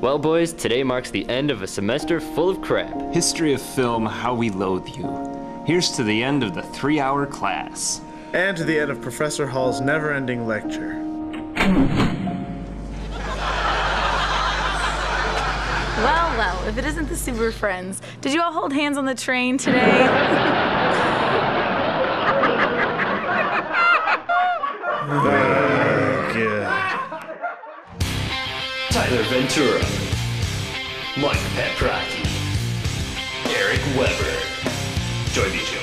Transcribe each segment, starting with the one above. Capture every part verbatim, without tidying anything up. Well, boys, today marks the end of a semester full of crap. History of film, how we loathe you. Here's to the end of the three-hour class. And to the end of Professor Hall's never-ending lecture. Well, well, if it isn't the Super Friends. Did you all hold hands on the train today? Oh, God. Tyler Ventura, Mike Petratti, Eric Weber, Joey Jo.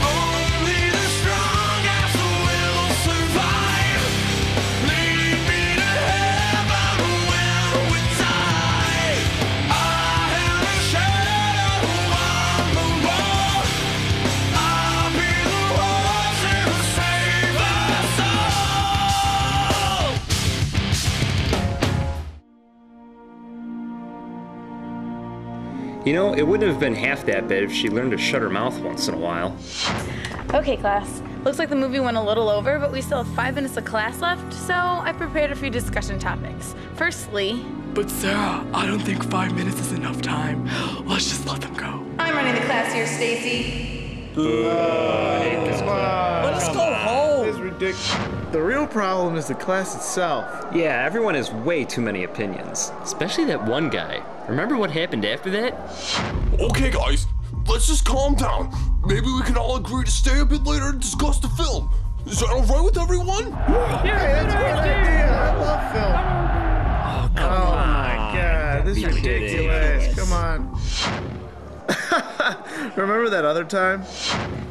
Only the strongest will survive. Lead me to heaven where we die. I have a shadow on the wall. I'll be the one to save us all. You know, it wouldn't have been half that bad if she learned to shut her mouth once in a while. Okay, class. Looks like the movie went a little over, but we still have five minutes of class left, so I prepared a few discussion topics. Firstly... But Sarah, I don't think five minutes is enough time. Let's just let them go. I'm running the class here, Stacy. Uh, I hate this class. Let us go home. This is ridiculous. The real problem is the class itself. Yeah, everyone has way too many opinions. Especially that one guy. Remember what happened after that? Okay, guys, let's just calm down. Maybe we can all agree to stay a bit later and discuss the film. Is that all right with everyone? Yeah, hey, that's a good idea. I love film. Oh, come oh on. my God, this is ridiculous. ridiculous. Come on. Remember that other time?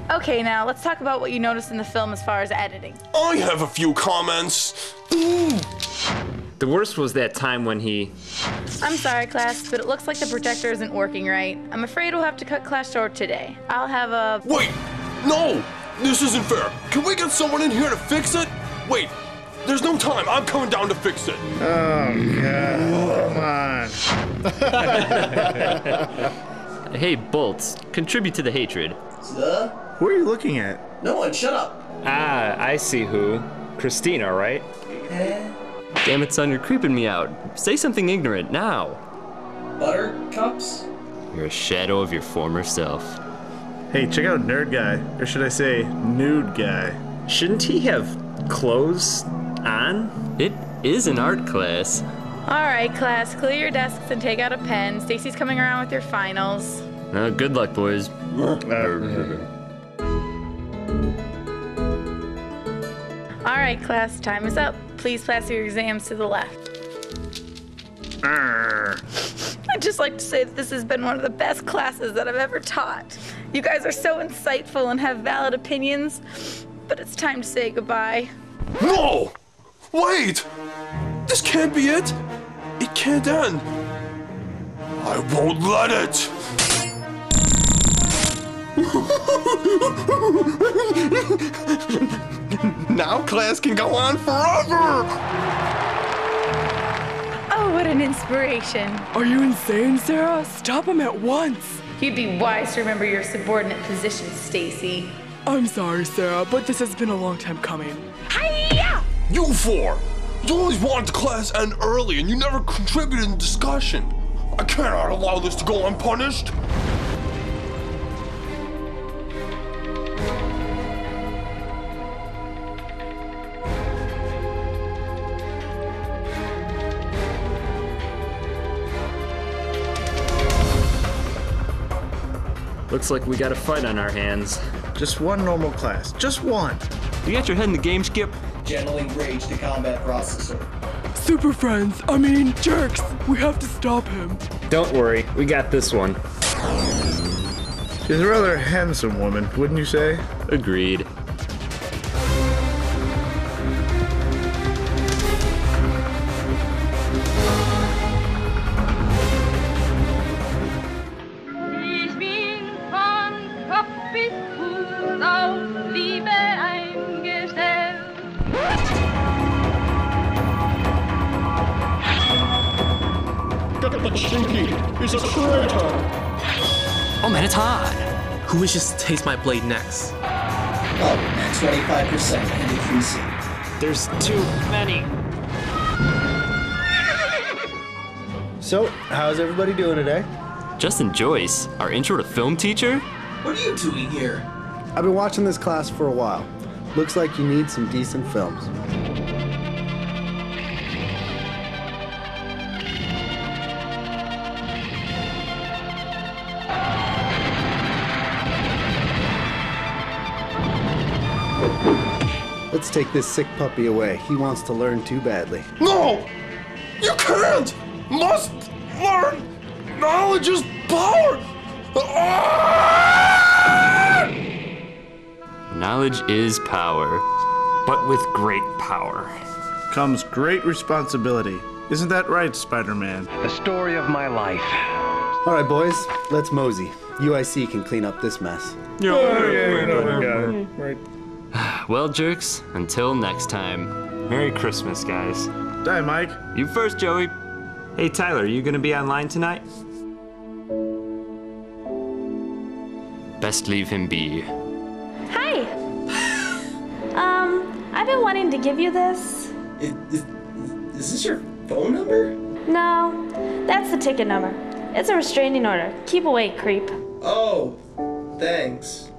Okay, now let's talk about what you noticed in the film as far as editing. I have a few comments. The worst was that time when he... I'm sorry, class, but it looks like the projector isn't working right. I'm afraid we'll have to cut class short today. I'll have a... Wait! No! This isn't fair. Can we get someone in here to fix it? Wait, there's no time. I'm coming down to fix it. Oh, God. Come on. Hey, Bolts, contribute to the hatred. Sir? Who are you looking at? No one, shut up. Ah, I see who. Christina, right? Yeah. Damn it, son, you're creeping me out. Say something ignorant, now. Buttercups? You're a shadow of your former self. Hey, check out Nerd Guy. Or should I say, Nude Guy. Shouldn't he have clothes on? It is an art class. All right, class, clear your desks and take out a pen. Stacy's coming around with your finals. Uh, good luck, boys. All right, class, time is up. Please pass your exams to the left. I'd just like to say that this has been one of the best classes that I've ever taught. You guys are so insightful and have valid opinions, but it's time to say goodbye. No! Wait! This can't be it! It can't end! I won't let it! Now class can go on forever! Oh, what an inspiration. Are you insane, Sarah? Stop him at once. You'd be wise to remember your subordinate position, Stacy. I'm sorry, Sarah, but this has been a long time coming. Hi-ya! You four! You always wanted the class to end early and you never contributed in discussion. I cannot allow this to go unpunished. Looks like we got a fight on our hands. Just one normal class. Just one. You got your head in the game, Skip. Channeling rage to combat processor. Super friends, I mean jerks. We have to stop him. Don't worry, we got this one. She's a rather handsome woman, wouldn't you say? Agreed. He's a traitor! Oh man, it's hot! Who wishes to taste my blade next? Oh, twenty-five percent and increasing. There's too many. So, how's everybody doing today? Justin Joyce, our intro to film teacher? What are you doing here? I've been watching this class for a while. Looks like you need some decent films. Let's take this sick puppy away. He wants to learn too badly. No! You can't! Must learn! Knowledge is power! Ah! Knowledge is power, but with great power comes great responsibility. Isn't that right, Spider-Man? The story of my life. All right, boys, let's mosey. U I C can clean up this mess. Yeah, yeah, yeah, yeah, yeah. Right. Well, jerks, until next time. Merry Christmas, guys. Die, Mike. You first, Joey. Hey, Tyler, you gonna be online tonight? Best leave him be. Hi! um, I've been wanting to give you this. Is, is, is this your phone number? No, that's the ticket number. It's a restraining order. Keep away, creep. Oh, thanks.